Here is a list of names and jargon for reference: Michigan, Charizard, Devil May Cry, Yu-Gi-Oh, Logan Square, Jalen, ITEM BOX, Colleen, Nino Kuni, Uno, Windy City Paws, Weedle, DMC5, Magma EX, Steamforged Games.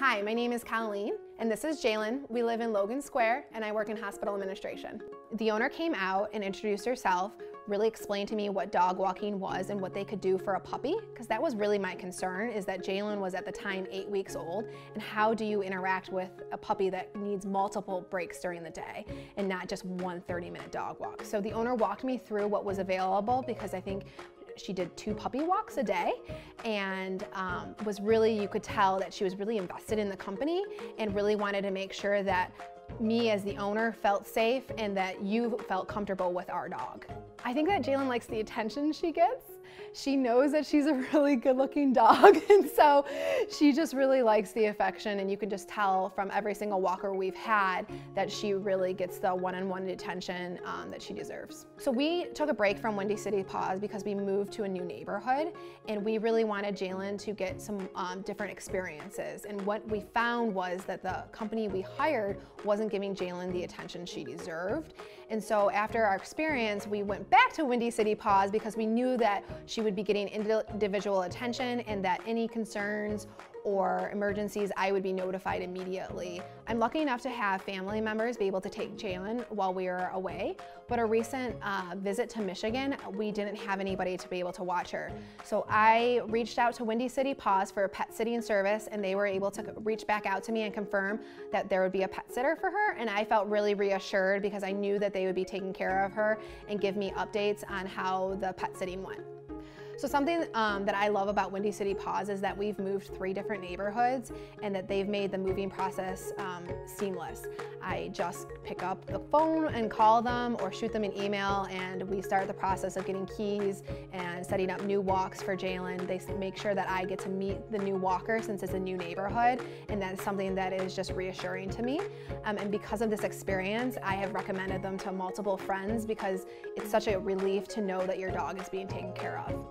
Hi, my name is Colleen, and this is Jalen. We live in Logan Square, and I work in hospital administration. The owner came out and introduced herself, really explained to me what dog walking was and what they could do for a puppy, because that was really my concern, is that Jalen was at the time 8 weeks old, and how do you interact with a puppy that needs multiple breaks during the day and not just one 30-minute dog walk. So the owner walked me through what was available, because I think she did 2 puppy walks a day, and was really, you could tell that she was really invested in the company and really wanted to make sure that me as the owner felt safe and that you felt comfortable with our dog. I think that Jalen likes the attention she gets. She knows that she's a really good-looking dog, and so she just really likes the affection, and you can just tell from every single walker we've had that she really gets the one-on-one attention that she deserves. So we took a break from Windy City Paws because we moved to a new neighborhood, and we really wanted Jalen to get some different experiences, and what we found was that the company we hired wasn't giving Jalen the attention she deserved. And so after our experience, we went back to Windy City Paws because we knew that she would be getting individual attention and that any concerns or emergencies, I would be notified immediately. I'm lucky enough to have family members be able to take Jalen while we were away, but a recent visit to Michigan, we didn't have anybody to be able to watch her. So I reached out to Windy City Paws for a pet sitting service, and they were able to reach back out to me and confirm that there would be a pet sitter for her, and I felt really reassured because I knew that they would be taking care of her and give me updates on how the pet sitting went. So something that I love about Windy City Paws is that we've moved 3 different neighborhoods and that they've made the moving process seamless. I just pick up the phone and call them or shoot them an email, and we start the process of getting keys and setting up new walks for Jalen. They make sure that I get to meet the new walker since it's a new neighborhood, and that's something that is just reassuring to me. And because of this experience, I have recommended them to multiple friends because it's such a relief to know that your dog is being taken care of.